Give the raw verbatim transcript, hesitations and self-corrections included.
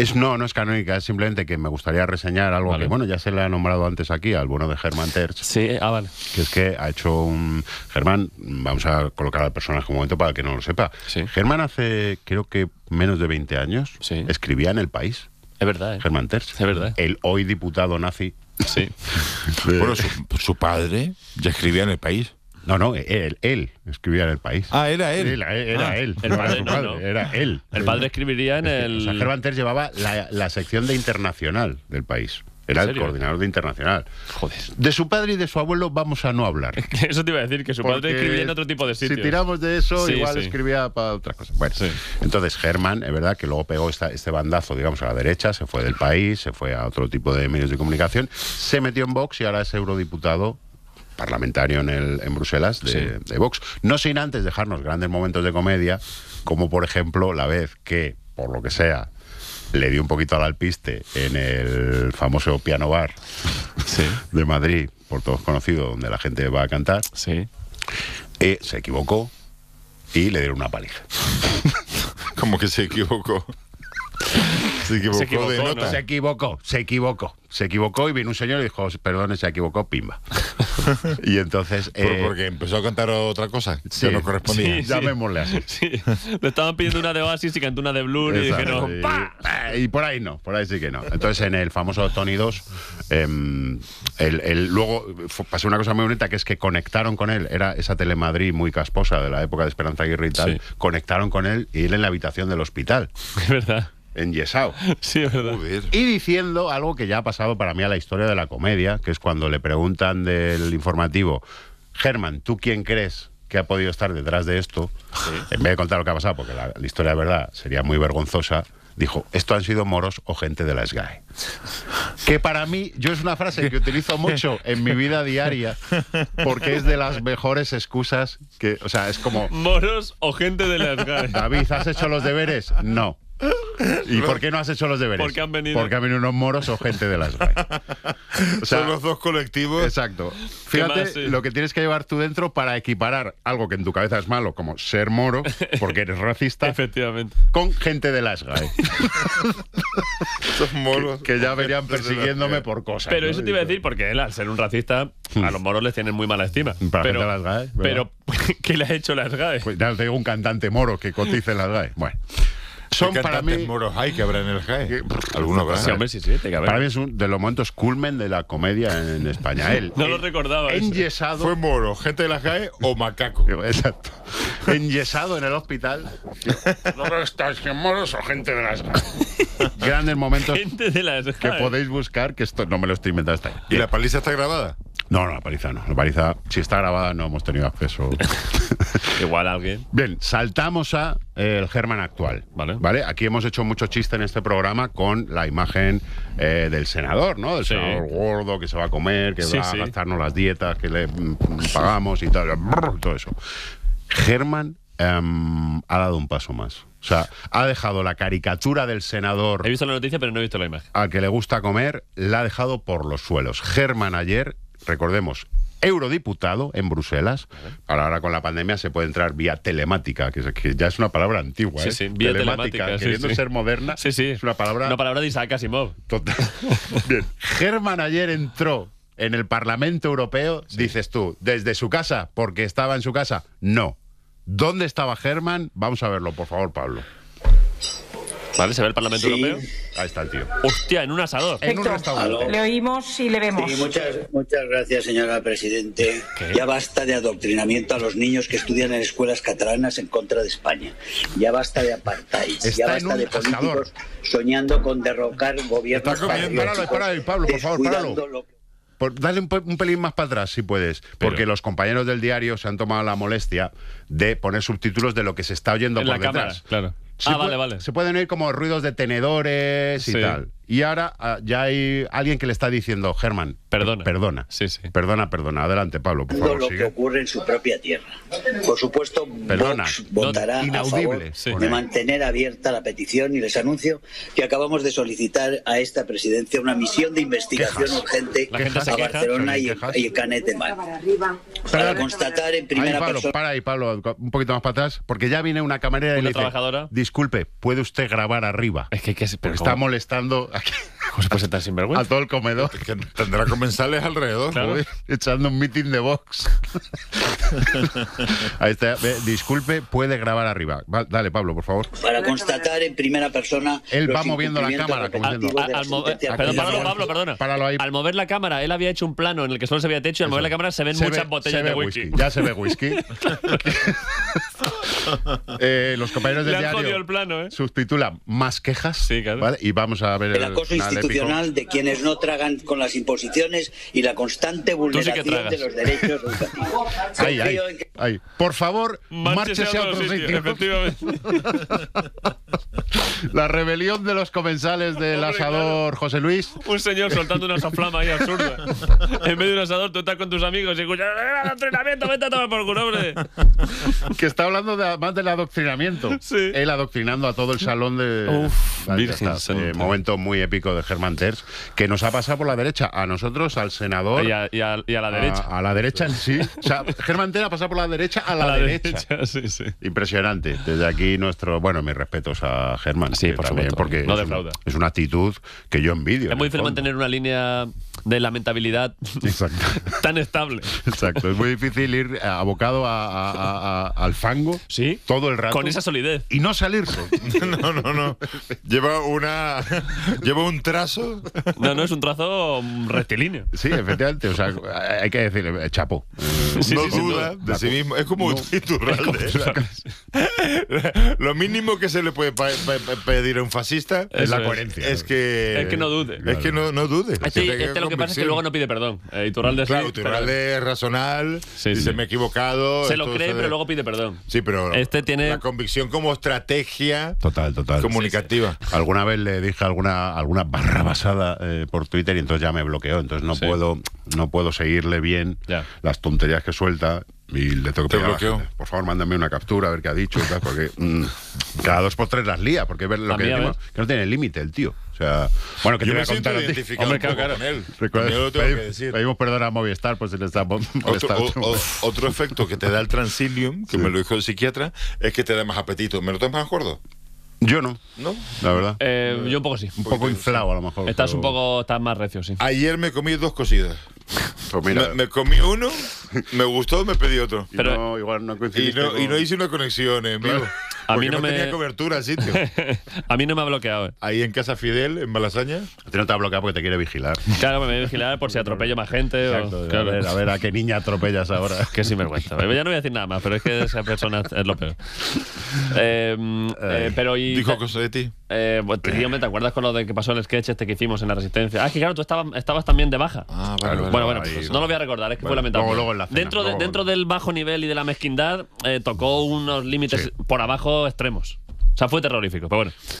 Es, no, no es canónica, es simplemente que me gustaría reseñar algo vale. que, bueno, ya se le ha nombrado antes aquí, al bueno de Herman Tertsch. Sí, ah, vale. Que es que ha hecho un... Herman, vamos a colocar al personaje un momento para que no lo sepa. Sí. Herman hace, creo que menos de veinte años, sí. escribía en El País. Es verdad, ¿eh? Herman Tertsch. Es verdad. El hoy diputado nazi. Sí. Bueno, su, su padre ya escribía en El País. No, no, él, él escribía en El País. Ah, era él. Era, era ah, él. El padre, no, no. Era él. El padl- padre escribiría en el... O sea, Herman Tertsch llevaba la, la sección de Internacional del País. Era el coordinador de Internacional. Joder. De su padre y de su abuelo vamos a no hablar. Eso te iba a decir, que su Porque padre escribía en otro tipo de sitios. Si tiramos de eso, sí, igual sí. escribía para otras cosas. Bueno, sí. Entonces Herman, es verdad que luego pegó esta, este bandazo, digamos, a la derecha, se fue del País, se fue a otro tipo de medios de comunicación, se metió en Vox y ahora es eurodiputado parlamentario en, el, en Bruselas de, sí. de Vox. No sin antes dejarnos grandes momentos de comedia, como por ejemplo la vez que, por lo que sea, le dio un poquito al alpiste en el famoso piano bar sí. de Madrid, por todos conocido, donde la gente va a cantar. Sí. Eh, se equivocó y le dieron una paliza. ¿Cómo que se equivocó? Se equivocó, se equivocó de nota. ¿No? Se equivocó, se equivocó. Se equivocó y vino un señor y dijo, perdón, se equivocó, pimba. Y entonces... Eh, ¿Por, porque empezó a cantar otra cosa sí, que no correspondía. Sí, llamémosle así. Sí. Le estaban pidiendo una de Oasis y cantó una de Blur y dijeron... Sí. ¡Pah! Y por ahí no, por ahí sí que no. Entonces en el famoso Tony dos, eh, el, el, luego fue, pasó una cosa muy bonita, que es que conectaron con él, era esa Telemadrid muy casposa de la época de Esperanza Aguirre y tal, sí. conectaron con él y él en la habitación del hospital. Es verdad. Enyesao. Sí, verdad. Y diciendo algo que ya ha pasado para mí a la historia de la comedia, que es cuando le preguntan del informativo, Herman, ¿tú quién crees que ha podido estar detrás de esto? Sí. En vez de contar lo que ha pasado, porque la, la historia de verdad sería muy vergonzosa, dijo, esto han sido moros o gente de la S G A E. Que para mí, yo es una frase que utilizo mucho en mi vida diaria, porque es de las mejores excusas que, o sea, es como... ¿Moros o gente de la S G A E? David, ¿has hecho los deberes? No. ¿Y por qué no has hecho los deberes? Porque han venido, Porque han venido unos moros o gente de las S G A E. O sea, son los dos colectivos. Exacto. Fíjate más, sí. lo que tienes que llevar tú dentro para equiparar algo que en tu cabeza es malo, como ser moro, porque eres racista, efectivamente, con gente de las S G A E. Son moros. Que, que ya venían persiguiéndome por cosas. Pero ¿no? eso te iba a decir, porque él, al ser un racista, a los moros les tienen muy mala estima. Para pero, gente de las S G A E, pero, ¿qué le ha hecho las S G A E? Pues ya te digo, un cantante moro que cotice en las S G A E. Bueno. Son para mí moros hay que habrá en el G A E. Algunos habrá. Sí, hombre, sí, sí, te para mí es uno de los momentos culmen de la comedia en España. Él, no lo recordaba. Enyesado. Eso. Fue moro, gente de la G A E o macaco. Exacto. Enyesado en el hospital. ¿No estás en moros o gente de la G A E? Grandes momentos gente de la que podéis buscar, que esto no me lo estoy inventando hasta ahí. ¿Y la paliza está grabada? No, no, la paliza no. La paliza, si está grabada, no hemos tenido acceso. Igual alguien. Bien, saltamos a eh, el Herman actual. Vale. ¿Vale? Aquí hemos hecho mucho chiste en este programa con la imagen eh, del senador, ¿no? Del sí. senador gordo que se va a comer, que sí, va sí. a gastarnos las dietas que le mm, pagamos y tal. Brr, todo eso. Herman um, ha dado un paso más. O sea, ha dejado la caricatura del senador... He visto la noticia, pero no he visto la imagen. ...al que le gusta comer, la ha dejado por los suelos. Herman ayer... Recordemos, eurodiputado en Bruselas. Ahora, ahora con la pandemia se puede entrar vía telemática, que, es, que ya es una palabra antigua. Sí, ¿eh? sí, vía telemática. telemática queriendo sí, ser sí. moderna, sí, sí. es una palabra... Una palabra de Isaac Asimov. Total. Bien. Herman ayer entró en el Parlamento Europeo, sí. dices tú, desde su casa, porque estaba en su casa. No. ¿Dónde estaba Herman? Vamos a verlo, por favor, Pablo. ¿Vale? ¿Se ve el Parlamento sí. Europeo? Ahí está el tío. ¡Hostia! En un asador. Perfecto. En un restaurante. Aló. Le oímos y le vemos. Sí, muchas, muchas gracias, señora Presidente. ¿Qué? Ya basta de adoctrinamiento a los niños que estudian en escuelas catalanas en contra de España. Ya basta de apartheid. Está ya basta de políticos asador. soñando con derrocar gobiernos... Está comiendo, páralo, páralo, Pablo, por favor, páralo. Por, dale un, un pelín más para atrás, si puedes. Porque Pero. los compañeros del diario se han tomado la molestia de poner subtítulos de lo que se está oyendo en por la detrás. Cámara, claro. Se ah, puede, vale, vale. Se pueden oír como ruidos de tenedores y sí. tal. y ahora uh, ya hay alguien que le está diciendo, Herman, perdona, perdona, sí, sí. perdona, perdona. Adelante, Pablo, por favor, lo sigue. Que ocurre en su propia tierra. Por supuesto, perdona, Vox votará no, a favor sí. de mantener abierta la petición y les anuncio que acabamos de solicitar a esta presidencia una misión de investigación quejas. urgente la gente a se Barcelona quejas. y el Canet de Mar. Para constatar en primera ahí, Pablo, persona... Para ahí, Pablo, un poquito más para atrás, porque ya viene una camarera y le dice, disculpe, ¿puede usted grabar arriba? Es que, que es, pero está molestando aquí. Pues, pues está sinvergüenza. A todo el comedor. Que tendrá comensales alrededor, claro. ¿no? Echando un meeting de Vox. Ahí está. Disculpe, puede grabar arriba. Vale, dale, Pablo, por favor. Para constatar en primera persona. Él va moviendo la cámara. Como diciendo, al, al mover, perdón, páralo, Pablo, perdona. Páralo ahí. Al mover la cámara, él había hecho un plano en el que solo se veía techo y al Eso. mover la cámara se ven se muchas ve, botellas de whisky. whisky. Ya se ve whisky. eh, los compañeros del diario el plano, ¿eh? Subtitulan más quejas. Sí, claro. ¿Vale? Y vamos a ver el. el acoso institucional de quienes no tragan con las imposiciones y la constante vulneración sí de los derechos educativos. Ay, ay, que... ay. Por favor, márchese, márchese a otro sitio. sitio. Efectivamente. La rebelión de los comensales del Hombre, asador, claro. José Luis. Un señor soltando una soflama ahí absurda. En medio de un asador, tú estás con tus amigos y escuchas adoctrinamiento, vete a tomar por culo, hombre. Que está hablando de, más del adoctrinamiento. Sí. Él adoctrinando a todo el salón de... Uf, virgen, eh, momento muy épico de Herman Tertsch, que nos ha pasado por la derecha. A nosotros, al senador... Y a, y a, y a la derecha. A, a la derecha en sí. O sea, Herman Tertsch ha pasado por la derecha a la, a la derecha. derecha. Sí, sí. Impresionante. Desde aquí nuestro... Bueno, mis respetos a Herman. Sí, por también, porque no es, una, es una actitud que yo envidio. Es muy difícil mantener una línea de lamentabilidad Exacto. tan estable. Exacto. Es muy difícil ir abocado a, a, a, a, al fango ¿Sí? todo el rato. Con esa solidez. Y no salirse. No, no, no. Lleva una... Lleva un trazo. No, no, es un trazo rectilíneo. Sí, efectivamente. O sea, hay que decirle, chapo. Sí, no sí, duda de sí mismo. Es como no. Iturralde. Lo mínimo que se le puede pedir a un fascista Eso es la coherencia. Es que, es que no dude. Es que no, no dude. Este, este lo que convicción. pasa es que luego no pide perdón. Eh, Iturralde claro, sí, Iturralde es razonal. Sí, sí. Se me he equivocado. Se lo cree, se de... pero luego pide perdón. Sí, pero este tiene la convicción como estrategia total, total. comunicativa. Sí, sí. Alguna vez le dije alguna, alguna barra basada eh, por Twitter y entonces ya me bloqueó. Entonces no, sí. puedo, no puedo seguirle bien ya. las tonterías que suelta. Y le tengo que pedir a la gente, por favor, mándame una captura a ver qué ha dicho, tal, porque mmm, cada dos por tres las lía, porque ver lo que decimos, que no tiene límite el tío. O sea, bueno, que yo te voy a contar a ti. Hombre, claro, claro. Con él. Recuerda, yo lo tengo pedimos, que decir. Pedimos perdón a Movistar, pues se le está molestando. Otro, o, o, otro efecto que te da el Transilium, que sí. me lo dijo el psiquiatra, es que te da más apetito. ¿Me lo tomas más gordo? Yo no, ¿no? La verdad. Eh, yo un poco sí. Un poco, un poco inflado, a lo mejor. Estás pero... un poco estás más recio, sí. Ayer me comí dos cosidas. Pues mira. Me, me comí uno, me gustó, me pedí otro. Pero... Y no, igual no coincidí. Y, no, con... y no hice una conexión en vivo. Claro. A mí no, no me... tenía cobertura, sitio. A mí no me ha bloqueado. ¿Eh? Ahí en Casa Fidel, en Malasaña. A ti no te ha bloqueado porque te quiere vigilar. Claro, me voy a vigilar por si atropello más gente. Exacto, o... claro. a, ver, a ver a qué niña atropellas ahora. Qué sinvergüenza. Ya no voy a decir nada más, pero es que esa persona es lo peor. Eh, eh, pero y... Dijo cosas de ti. Eh, pues, tío, ¿te acuerdas con lo de que pasó el sketch este que hicimos en La Resistencia? Ah, es que claro, tú estabas, estabas también de baja. Ah, vale, bueno, vale, bueno, pues, ahí, no lo voy a recordar, es que bueno, fue lamentable. Luego, luego en la cena, dentro, luego, de, dentro del bajo nivel y de la mezquindad, eh, tocó unos límites sí. por abajo extremos. O sea, fue terrorífico, pero bueno.